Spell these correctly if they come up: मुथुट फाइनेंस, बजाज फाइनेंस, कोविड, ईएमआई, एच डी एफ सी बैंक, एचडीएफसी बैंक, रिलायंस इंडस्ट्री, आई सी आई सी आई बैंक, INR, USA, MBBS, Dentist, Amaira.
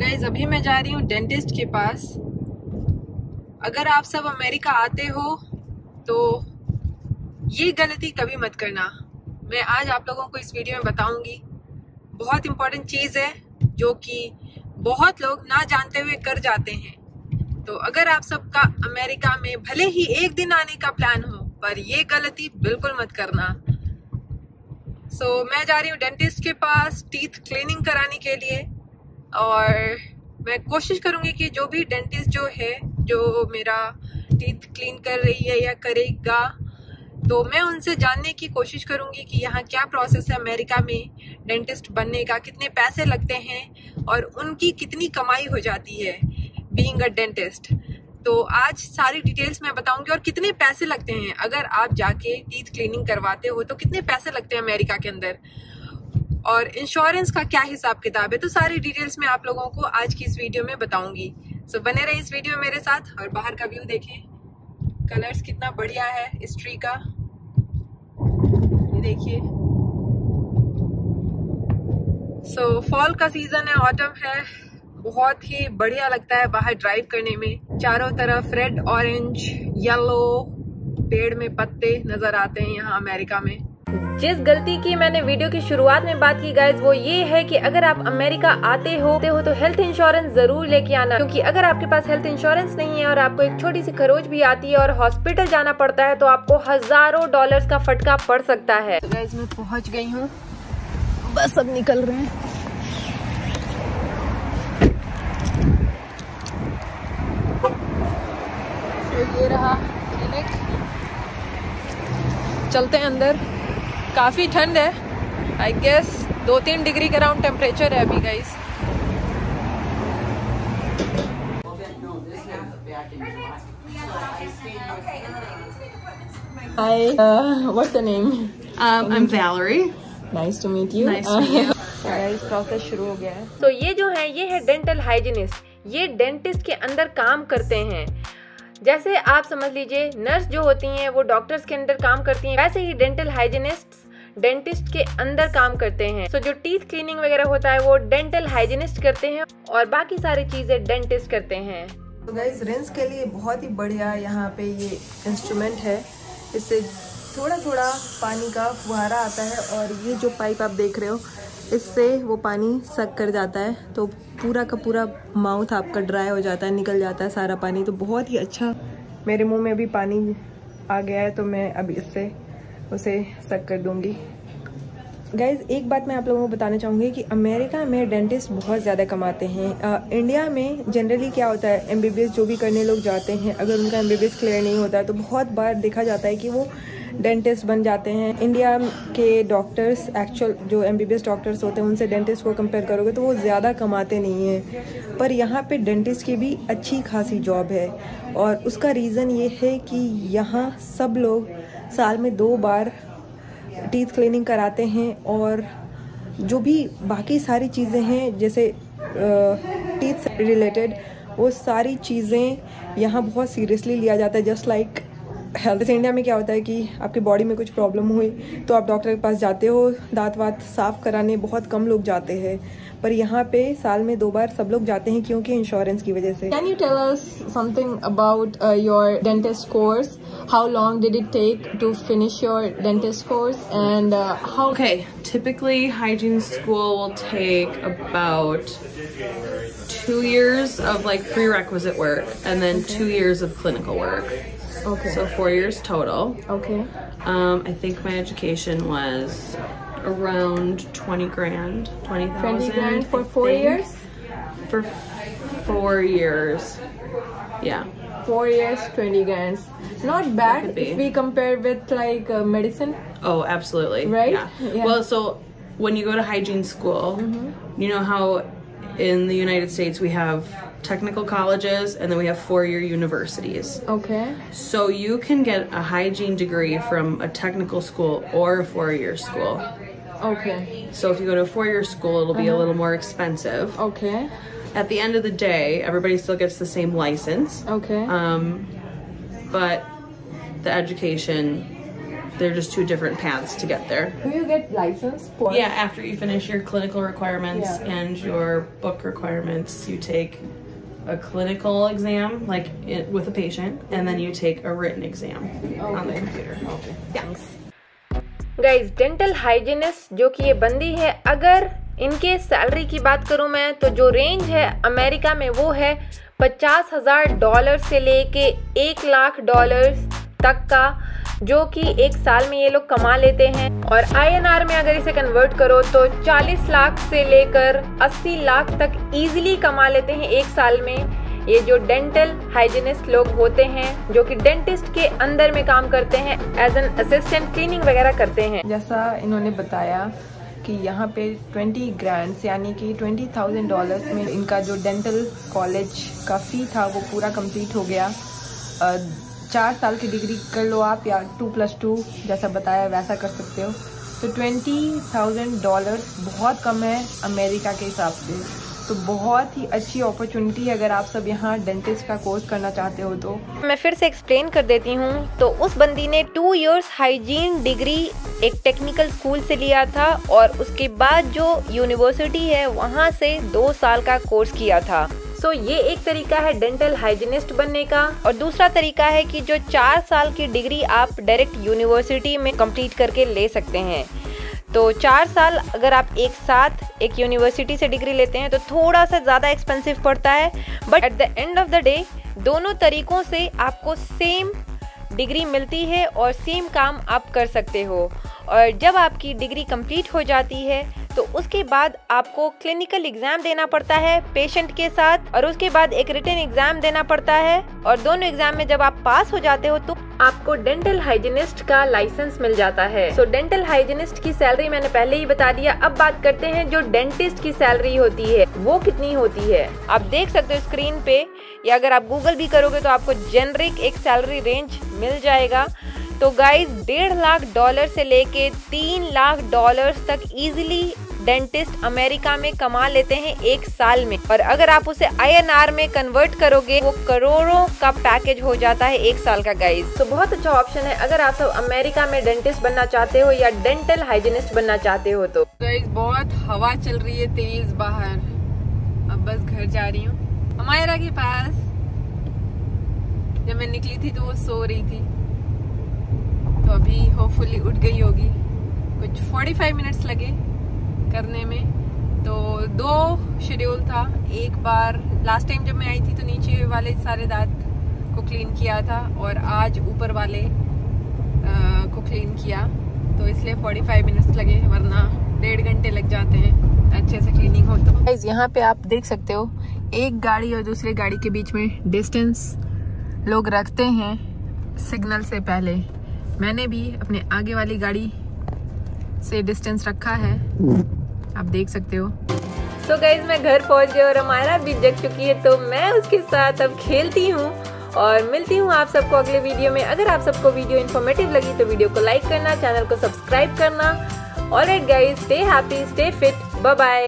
Guys अभी मैं जा रही हूँ डेंटिस्ट के पास। अगर आप सब अमेरिका आते हो तो ये गलती कभी मत करना। मैं आज आप लोगों को इस वीडियो में बताऊंगी। बहुत इम्पोर्टेंट चीज़ है जो कि बहुत लोग ना जानते हुए कर जाते हैं। तो अगर आप सबका अमेरिका में भले ही एक दिन आने का प्लान हो, पर ये गलती बिल्कुल मत करना। मैं जा रही हूँ डेंटिस्ट के पास टीथ क्लीनिंग कराने के लिए, और मैं कोशिश करूँगी कि जो भी डेंटिस्ट जो है जो मेरा टीथ क्लीन कर रही है या करेगा, तो मैं उनसे जानने की कोशिश करूँगी कि यहाँ क्या प्रोसेस है अमेरिका में डेंटिस्ट बनने का, कितने पैसे लगते हैं और उनकी कितनी कमाई हो जाती है बीइंग अ डेंटिस्ट। तो आज सारी डिटेल्स मैं बताऊंगी और कितने पैसे लगते हैं अगर आप जाके टीथ क्लीनिंग करवाते हो तो कितने पैसे लगते हैं अमेरिका के अंदर, और इंश्योरेंस का क्या हिसाब किताब है। तो सारी डिटेल्स मैं आप लोगों को आज की इस वीडियो में बताऊंगी। सो बने रहे इस वीडियो मेरे साथ और बाहर का व्यू देखें। कलर्स कितना बढ़िया है इस ट्री का, ये देखिए। सो फॉल का सीजन है, ऑटम है, बहुत ही बढ़िया लगता है बाहर ड्राइव करने में। चारों तरफ रेड, ऑरेंज, येलो पेड़ में पत्ते नजर आते हैं यहाँ अमेरिका में। जिस गलती की मैंने वीडियो की शुरुआत में बात की गाइज, वो ये है कि अगर आप अमेरिका आते हो तो हेल्थ इंश्योरेंस जरूर लेके आना, क्योंकि अगर आपके पास हेल्थ इंश्योरेंस नहीं है और आपको एक छोटी सी खरोच भी आती है और हॉस्पिटल जाना पड़ता है तो आपको हजारों $ का फटका पड़ सकता है। तो गाइज मैं पहुँच गई हूँ, बस अब निकल रहे हैं। ये रहा क्लिनिक, चलते हैं अंदर। काफ़ी ठंड है, आई गेस 2-3 डिग्री के अराउंड टेम्परेचर है अभी guys. Hi, what's the name? I'm Valerie. Nice to meet you. Nice to meet you. Guys process शुरू हो गया है। तो ये जो है ये है डेंटल हाइजीनिस्ट। ये डेंटिस्ट के अंदर काम करते हैं। जैसे आप समझ लीजिए नर्स जो होती हैं वो डॉक्टर्स के अंदर काम करती हैं, वैसे ही डेंटल हाइजीनिस्ट्स डेंटिस्ट के अंदर काम करते हैं। तो जो टीथ क्लीनिंग वगैरह होता है वो डेंटल हाइजीनिस्ट करते हैं और बाकी सारी चीजें डेंटिस्ट करते हैं। तो गाइस रिंस के लिए बहुत ही बढ़िया यहाँ पे ये इंस्ट्रूमेंट है, इससे थोड़ा थोड़ा पानी का फुहारा आता है और ये जो पाइप आप देख रहे हो इससे वो पानी सक कर जाता है, तो पूरा का पूरा माउथ आपका ड्राई हो जाता है, निकल जाता है सारा पानी। तो बहुत ही अच्छा, मेरे मुंह में भी पानी आ गया है तो मैं अब इससे उसे सक कर दूंगी। गाइज़ एक बात मैं आप लोगों को बताना चाहूँगी कि अमेरिका में डेंटिस्ट बहुत ज़्यादा कमाते हैं। इंडिया में जनरली क्या होता है, MBBS जो भी करने लोग जाते हैं, अगर उनका MBBS क्लियर नहीं होता है तो बहुत बार देखा जाता है कि वो डेंटिस्ट बन जाते हैं। इंडिया के डॉक्टर्स एक्चुअल जो MBBS डॉक्टर्स होते हैं उनसे डेंटिस्ट को कंपेयर करोगे तो वो ज़्यादा कमाते नहीं हैं, पर यहाँ पे डेंटिस्ट की भी अच्छी खासी जॉब है। और उसका रीज़न ये है कि यहाँ सब लोग साल में 2 बार टीथ क्लीनिंग कराते हैं, और जो भी बाकी सारी चीज़ें हैं जैसे टीथ रिलेटेड वो सारी चीज़ें यहाँ बहुत सीरियसली लिया जाता है। Just like health. इंडिया में क्या होता है कि आपकी बॉडी में कुछ प्रॉब्लम हुई तो आप डॉक्टर के पास जाते हो, दांत वात साफ कराने बहुत कम लोग जाते हैं, पर यहाँ पे साल में 2 बार सब लोग जाते हैं क्योंकि इंश्योरेंस की वजह से। Can you tell us something about your dentist course? How long did it take to finish your dentist course and how? Okay, typically hygiene school will take about 2 years of like prerequisite work and then 2 years of clinical work. Okay. So 4 years total. Okay. I think my education was around $20,000. $20,000 for 4 years? For 4 years. Yeah. 4 years, $20,000. Not bad if we compare with like medicine. Oh, absolutely. Right? Yeah. Yeah. Well, so when you go to hygiene school, you know how in the United States we have technical colleges and then we have 4-year universities. Okay. So you can get a hygiene degree from a technical school or a 4-year school. Okay. So if you go to a 4-year school it'll be a little more expensive. Okay. At the end of the day everybody still gets the same license. Okay. But the education They're just two different paths to get there. Do you get licensed? Yeah, after you finish your clinical requirements and your book requirements, you take a clinical exam, like with a patient, and then you take a written exam on the computer. Guys, dental hygienist जो कि ये बंदी है, अगर इनके salary की बात करूं मैं तो जो रेंज है अमेरिका में वो है $50,000 से लेके $1,00,000 तक का, जो कि एक साल में ये लोग कमा लेते हैं। और INR में अगर इसे कन्वर्ट करो तो 40 लाख से लेकर 80 लाख तक इजीली कमा लेते हैं एक साल में ये जो डेंटल हाइजीनिस्ट लोग होते हैं, जो कि डेंटिस्ट के अंदर में काम करते हैं, एज एन असिस्टेंट क्लीनिंग वगैरह करते हैं। जैसा इन्होंने बताया कि यहाँ पे 20 ग्रैंड्स यानी कि $20,000 में इनका जो डेंटल कॉलेज का फी था वो पूरा कंप्लीट हो गया। 4 साल की डिग्री कर लो आप, या 2+2 जैसा बताया वैसा कर सकते हो। तो $20,000 बहुत कम है अमेरिका के हिसाब से, तो बहुत ही अच्छी अपॉर्चुनिटी है अगर आप सब यहाँ डेंटिस्ट का कोर्स करना चाहते हो तो। मैं फिर से एक्सप्लेन कर देती हूँ। तो उस बंदी ने 2 इयर्स हाइजीन डिग्री एक टेक्निकल स्कूल से लिया था और उसके बाद जो यूनिवर्सिटी है वहाँ से 2 साल का कोर्स किया था। सो ये एक तरीका है डेंटल हाइजीनिस्ट बनने का, और दूसरा तरीका है कि जो 4 साल की डिग्री आप डायरेक्ट यूनिवर्सिटी में कंप्लीट करके ले सकते हैं। तो 4 साल अगर आप एक साथ एक यूनिवर्सिटी से डिग्री लेते हैं तो थोड़ा सा ज़्यादा एक्सपेंसिव पड़ता है, but at the end of the day दोनों तरीक़ों से आपको सेम डिग्री मिलती है और सेम काम आप कर सकते हो। और जब आपकी डिग्री कंप्लीट हो जाती है तो उसके बाद आपको क्लिनिकल एग्ज़ाम देना पड़ता है पेशेंट के साथ, और उसके बाद एक रिटन एग्ज़ाम देना पड़ता है, और दोनों एग्ज़ाम में जब आप पास हो जाते हो तो आपको डेंटल हाइजीनिस्ट का लाइसेंस मिल जाता है। सो डेंटल हाइजीनिस्ट की सैलरी मैंने पहले ही बता दिया। अब बात करते हैं जो डेंटिस्ट की सैलरी होती है वो कितनी होती है। आप देख सकते हो स्क्रीन पे, या अगर आप गूगल भी करोगे तो आपको जेनरिक एक सैलरी रेंज मिल जाएगा। तो गाइज, $1,50,000 से लेके $3,00,000 तक इजीली डेंटिस्ट अमेरिका में कमा लेते हैं एक साल में, और अगर आप उसे INR में कन्वर्ट करोगे वो करोड़ों का पैकेज हो जाता है एक साल का। गाइज, तो बहुत अच्छा ऑप्शन है अगर आप सब अमेरिका में डेंटिस्ट बनना चाहते हो या डेंटल हाइजीनिस्ट बनना चाहते हो तो। गाइज, बहुत हवा चल रही है तेज बाहर, अब बस घर जा रही हूँ। हमायरा के पास जब मैं निकली थी तो वो सो रही थी, तो अभी होपफुली उठ गई होगी। कुछ 45 मिनट्स लगे करने में, तो 2 शेड्यूल था। एक बार लास्ट टाइम जब मैं आई थी तो नीचे वाले सारे दांत को क्लीन किया था, और आज ऊपर वाले को क्लीन किया, तो इसलिए 45 मिनट्स लगे, वरना 1.5 घंटे लग जाते हैं अच्छे से क्लीनिंग हो तो। गाइस, यहाँ पे आप देख सकते हो एक गाड़ी और दूसरे गाड़ी के बीच में डिस्टेंस लोग रखते हैं सिग्नल से पहले। मैंने भी अपने आगे वाली गाड़ी से डिस्टेंस रखा है, आप देख सकते हो। सो गाइज, मैं घर पहुंच गई और हमारा भी जग चुकी है, तो मैं उसके साथ अब खेलती हूँ और मिलती हूँ आप सबको अगले वीडियो में। अगर आप सबको वीडियो इन्फॉर्मेटिव लगी तो वीडियो को लाइक करना, चैनल को सब्सक्राइब करना। Alright guys, stay happy, stay fit, bye bye.